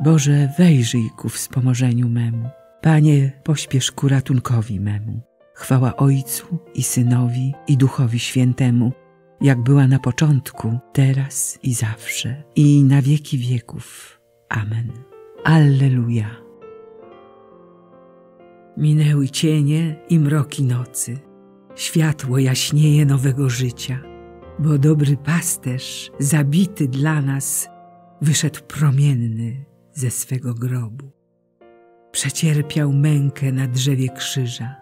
Boże, wejrzyj ku wspomożeniu memu. Panie, pośpiesz ku ratunkowi memu. Chwała Ojcu i Synowi, i Duchowi Świętemu, jak była na początku, teraz i zawsze, i na wieki wieków. Amen. Alleluja. Minęły cienie i mroki nocy. Światło jaśnieje nowego życia, bo dobry pasterz, zabity dla nas, wyszedł promienny ze swego grobu. Przecierpiał mękę na drzewie krzyża,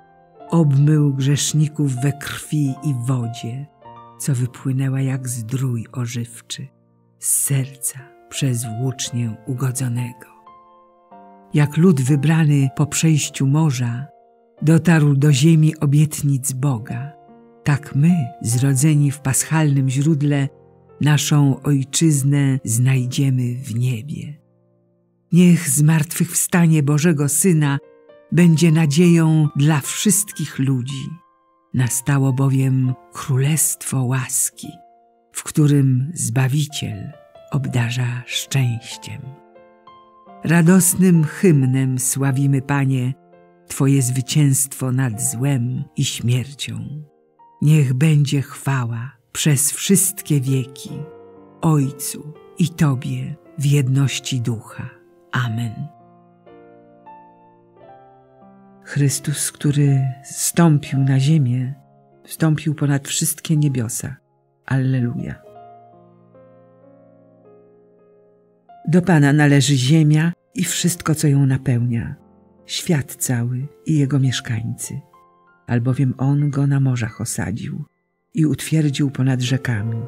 obmył grzeszników we krwi i wodzie, co wypłynęła jak zdrój ożywczy z serca przez włócznię ugodzonego. Jak lud wybrany po przejściu morza dotarł do ziemi obietnic Boga, tak my, zrodzeni w paschalnym źródle, naszą Ojczyznę znajdziemy w niebie. Niech zmartwychwstanie Bożego Syna będzie nadzieją dla wszystkich ludzi. Nastało bowiem Królestwo łaski, w którym Zbawiciel obdarza szczęściem. Radosnym hymnem sławimy, Panie, Twoje zwycięstwo nad złem i śmiercią. Niech będzie chwała przez wszystkie wieki, Ojcu i Tobie w jedności Ducha. Amen. Chrystus, który zstąpił na ziemię, wstąpił ponad wszystkie niebiosa. Alleluja. Do Pana należy ziemia i wszystko, co ją napełnia, świat cały i jego mieszkańcy, albowiem On go na morzach osadził i utwierdził ponad rzekami.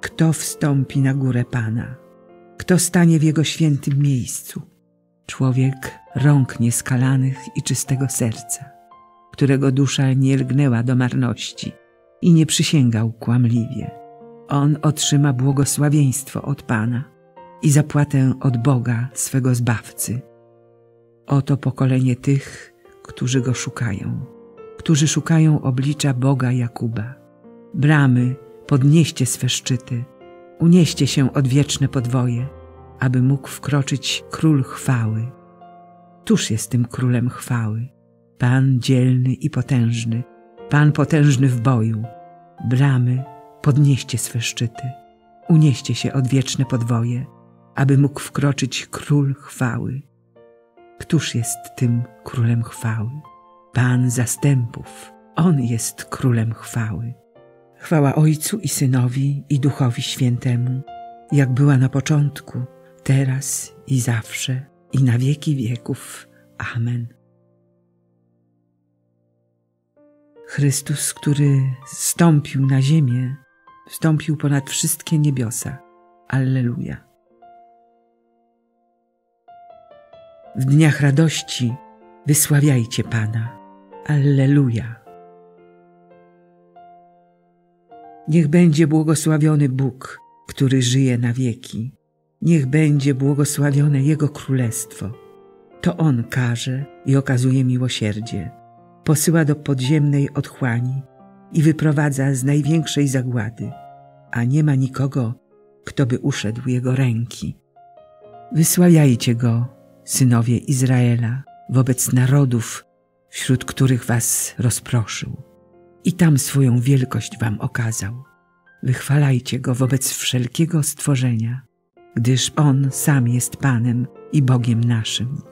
Kto wstąpi na górę Pana? Kto stanie w Jego świętym miejscu? Człowiek rąk nieskalanych i czystego serca, którego dusza nie lgnęła do marności i nie przysięgał kłamliwie. On otrzyma błogosławieństwo od Pana i zapłatę od Boga, swego Zbawcy. Oto pokolenie tych, którzy Go szukają, którzy szukają oblicza Boga Jakuba. Bramy, podnieście swe szczyty, unieście się odwieczne podwoje, aby mógł wkroczyć Król chwały. Któż jest tym Królem chwały? Pan dzielny i potężny, Pan potężny w boju. Bramy, podnieście swe szczyty, unieście się odwieczne podwoje, aby mógł wkroczyć Król chwały. Któż jest tym Królem chwały? Pan zastępów, On jest Królem chwały. Chwała Ojcu i Synowi, i Duchowi Świętemu, jak była na początku, teraz i zawsze, i na wieki wieków. Amen. Chrystus, który zstąpił na ziemię, wstąpił ponad wszystkie niebiosa. Alleluja. W dniach radości wysławiajcie Pana. Alleluja. Niech będzie błogosławiony Bóg, który żyje na wieki. Niech będzie błogosławione Jego Królestwo. To On karze i okazuje miłosierdzie. Posyła do podziemnej otchłani i wyprowadza z największej zagłady, a nie ma nikogo, kto by uszedł Jego ręki. Wysławiajcie Go, synowie Izraela, wobec narodów, wśród których was rozproszył. I tam swoją wielkość wam okazał. Wychwalajcie Go wobec wszelkiego stworzenia, gdyż On sam jest Panem i Bogiem naszym.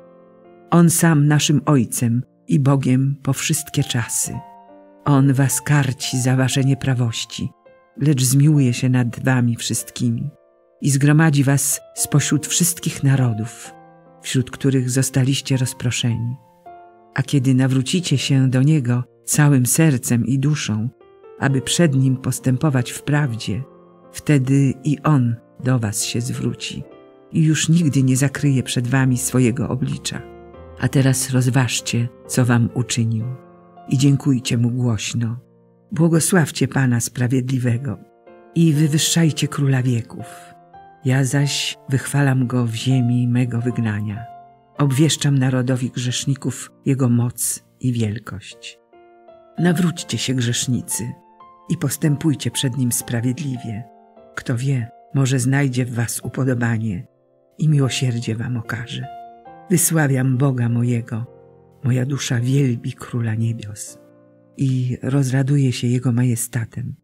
On sam naszym Ojcem i Bogiem po wszystkie czasy. On was karci za wasze nieprawości, lecz zmiłuje się nad wami wszystkimi i zgromadzi was spośród wszystkich narodów, wśród których zostaliście rozproszeni. A kiedy nawrócicie się do Niego całym sercem i duszą, aby przed Nim postępować w prawdzie, wtedy i On do was się zwróci i już nigdy nie zakryje przed wami swojego oblicza. A teraz rozważcie, co wam uczynił, i dziękujcie Mu głośno. Błogosławcie Pana Sprawiedliwego i wywyższajcie Króla wieków. Ja zaś wychwalam Go w ziemi mego wygnania. Obwieszczam narodowi grzeszników Jego moc i wielkość. Nawróćcie się, grzesznicy, i postępujcie przed Nim sprawiedliwie. Kto wie, może znajdzie w was upodobanie i miłosierdzie wam okaże. Wysławiam Boga mojego, moja dusza wielbi Króla Niebios i rozraduje się Jego majestatem.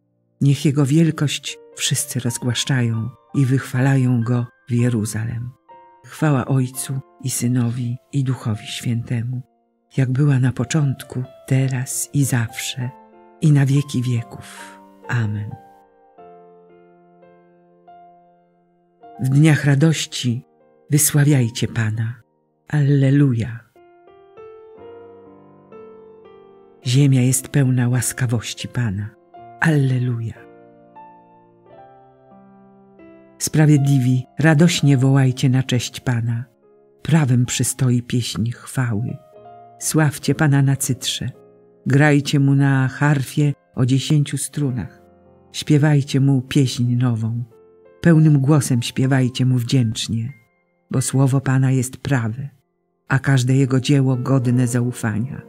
Niech Jego wielkość wszyscy rozgłaszczają i wychwalają Go w Jeruzalem. Chwała Ojcu i Synowi, i Duchowi Świętemu, jak była na początku, teraz i zawsze, i na wieki wieków. Amen. W dniach radości wysławiajcie Pana. Alleluja. Ziemia jest pełna łaskawości Pana. Alleluja. Sprawiedliwi, radośnie wołajcie na cześć Pana. Prawym przystoi pieśń chwały. Sławcie Pana na cytrze. Grajcie Mu na harfie o 10 strunach. Śpiewajcie Mu pieśń nową. Pełnym głosem śpiewajcie Mu wdzięcznie, bo słowo Pana jest prawe, a każde Jego dzieło godne zaufania.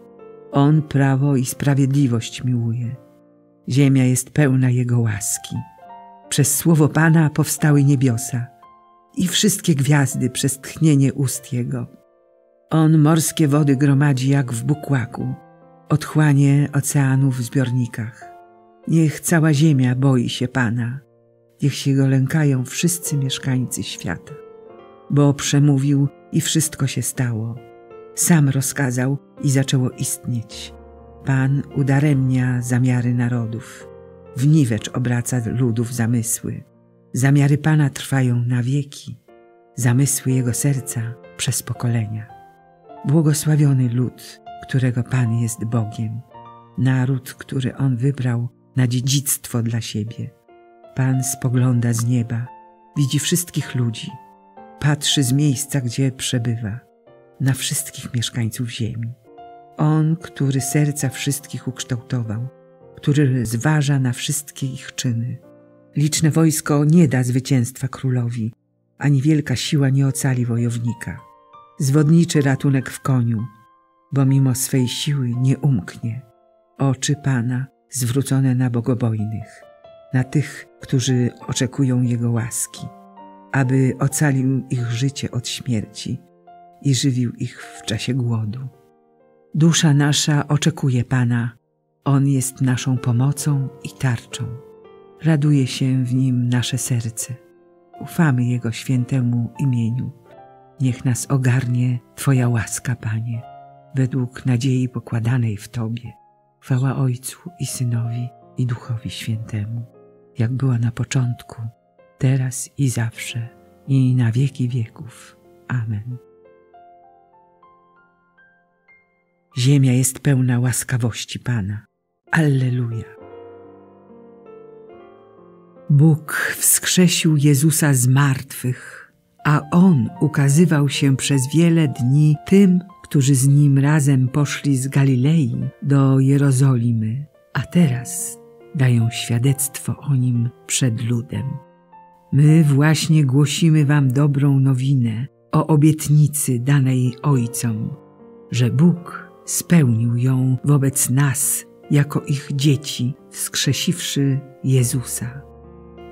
On prawo i sprawiedliwość miłuje. Ziemia jest pełna Jego łaski. Przez słowo Pana powstały niebiosa i wszystkie gwiazdy przez tchnienie ust Jego. On morskie wody gromadzi jak w bukłaku, otchłanie oceanów w zbiornikach. Niech cała ziemia boi się Pana, niech się Go lękają wszyscy mieszkańcy świata. Bo przemówił i wszystko się stało. Sam rozkazał i zaczęło istnieć. Pan udaremnia zamiary narodów. Wniwecz obraca ludów zamysły. Zamiary Pana trwają na wieki. Zamysły Jego serca przez pokolenia. Błogosławiony lud, którego Pan jest Bogiem. Naród, który On wybrał na dziedzictwo dla siebie. Pan spogląda z nieba, widzi wszystkich ludzi. Patrzy z miejsca, gdzie przebywa, na wszystkich mieszkańców ziemi. On, który serca wszystkich ukształtował, który zważa na wszystkie ich czyny. Liczne wojsko nie da zwycięstwa królowi, ani wielka siła nie ocali wojownika. Zwodniczy ratunek w koniu, bo mimo swej siły nie umknie. Oczy Pana zwrócone na bogobojnych, na tych, którzy oczekują Jego łaski, aby ocalił ich życie od śmierci i żywił ich w czasie głodu. Dusza nasza oczekuje Pana, On jest naszą pomocą i tarczą. Raduje się w Nim nasze serce. Ufamy Jego świętemu imieniu. Niech nas ogarnie Twoja łaska, Panie, według nadziei pokładanej w Tobie. Chwała Ojcu i Synowi, i Duchowi Świętemu, jak była na początku, teraz i zawsze, i na wieki wieków. Amen. Ziemia jest pełna łaskawości Pana. Alleluja. Bóg wskrzesił Jezusa z martwych, a On ukazywał się przez wiele dni tym, którzy z Nim razem poszli z Galilei do Jerozolimy, a teraz dają świadectwo o Nim przed ludem. My właśnie głosimy wam dobrą nowinę o obietnicy danej Ojcom, że Bóg spełnił ją wobec nas jako ich dzieci, wskrzesiwszy Jezusa.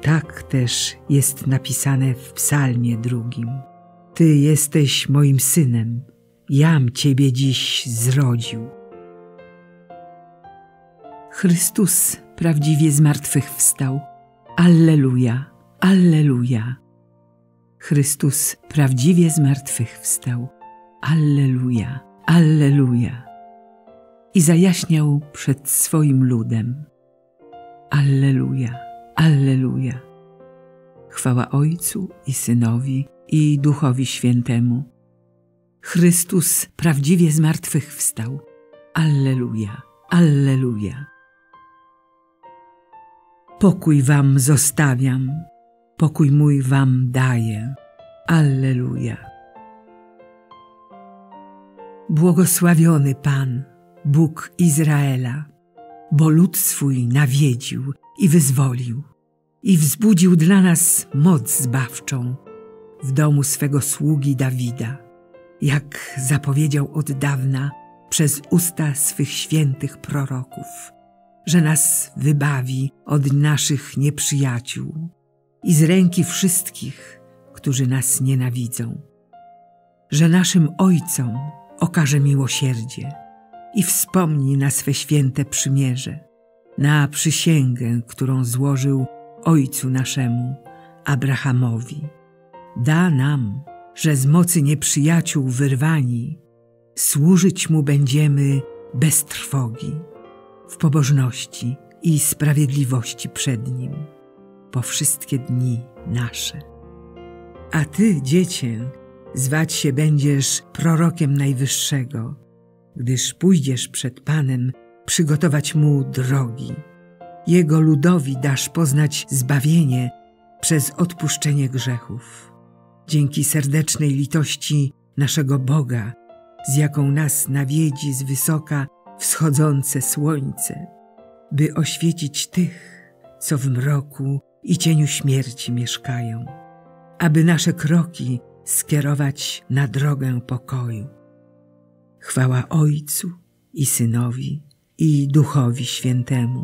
Tak też jest napisane w Psalmie 2. Ty jesteś moim synem, jam Ciebie dziś zrodził. Chrystus prawdziwie zmartwychwstał. Alleluja! Alleluja! Chrystus prawdziwie zmartwychwstał. Alleluja! Alleluja! I zajaśniał przed swoim ludem. Alleluja! Alleluja! Chwała Ojcu i Synowi, i Duchowi Świętemu. Chrystus prawdziwie zmartwychwstał. Alleluja! Alleluja! Pokój wam zostawiam. Pokój mój wam daję. Alleluja. Błogosławiony Pan, Bóg Izraela, bo lud swój nawiedził i wyzwolił i wzbudził dla nas moc zbawczą w domu swego sługi Dawida, jak zapowiedział od dawna przez usta swych świętych proroków, że nas wybawi od naszych nieprzyjaciół i z ręki wszystkich, którzy nas nienawidzą, że naszym Ojcom okaże miłosierdzie i wspomni na swe święte przymierze, na przysięgę, którą złożył Ojcu naszemu, Abrahamowi. Da nam, że z mocy nieprzyjaciół wyrwani, służyć Mu będziemy bez trwogi, w pobożności i sprawiedliwości przed Nim, po wszystkie dni nasze. A Ty, Dziecię, zwać się będziesz prorokiem Najwyższego, gdyż pójdziesz przed Panem przygotować Mu drogi. Jego ludowi dasz poznać zbawienie przez odpuszczenie grzechów. Dzięki serdecznej litości naszego Boga, z jaką nas nawiedzi z wysoka wschodzące słońce, by oświecić tych, co w mroku i cieniu śmierci mieszkają, aby nasze kroki skierować na drogę pokoju. Chwała Ojcu i Synowi, i Duchowi Świętemu,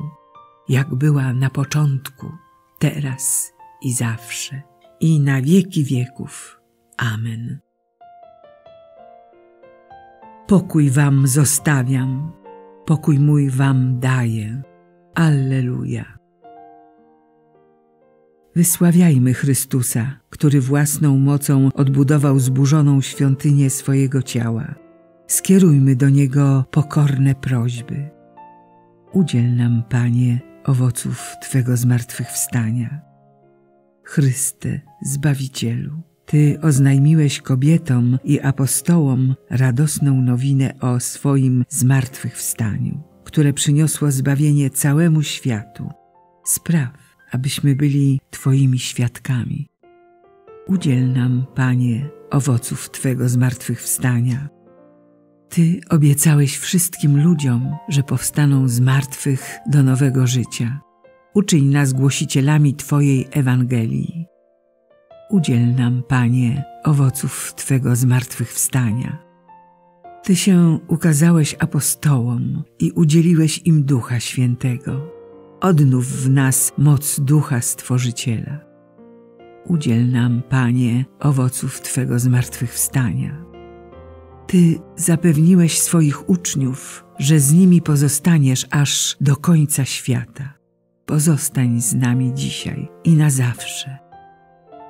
jak była na początku, teraz i zawsze, i na wieki wieków. Amen. Pokój wam zostawiam, pokój mój wam daję. Alleluja. Wysławiajmy Chrystusa, który własną mocą odbudował zburzoną świątynię swojego ciała. Skierujmy do Niego pokorne prośby. Udziel nam, Panie, owoców Twego zmartwychwstania. Chryste, Zbawicielu, Ty oznajmiłeś kobietom i apostołom radosną nowinę o swoim zmartwychwstaniu, które przyniosło zbawienie całemu światu. Spraw, abyśmy byli Twoimi świadkami. Udziel nam, Panie, owoców Twego zmartwychwstania. Ty obiecałeś wszystkim ludziom, że powstaną z martwych do nowego życia. Uczyń nas głosicielami Twojej Ewangelii. Udziel nam, Panie, owoców Twego zmartwychwstania. Ty się ukazałeś apostołom i udzieliłeś im Ducha Świętego. Odnów w nas moc Ducha Stworzyciela. Udziel nam, Panie, owoców Twego zmartwychwstania. Ty zapewniłeś swoich uczniów, że z nimi pozostaniesz aż do końca świata. Pozostań z nami dzisiaj i na zawsze.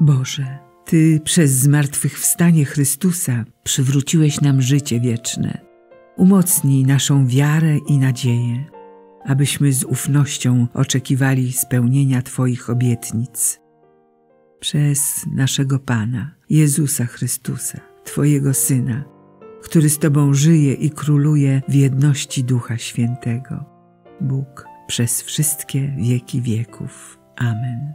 Boże, Ty przez zmartwychwstanie Chrystusa przywróciłeś nam życie wieczne. Umocnij naszą wiarę i nadzieję, abyśmy z ufnością oczekiwali spełnienia Twoich obietnic. Przez naszego Pana, Jezusa Chrystusa, Twojego Syna, który z Tobą żyje i króluje w jedności Ducha Świętego. Bóg przez wszystkie wieki wieków. Amen.